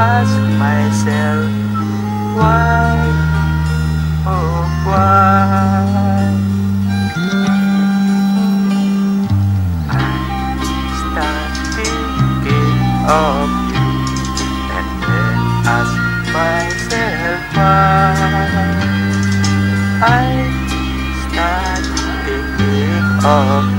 ask myself why, oh why. I start thinking of you and then ask myself why. I start thinking of you.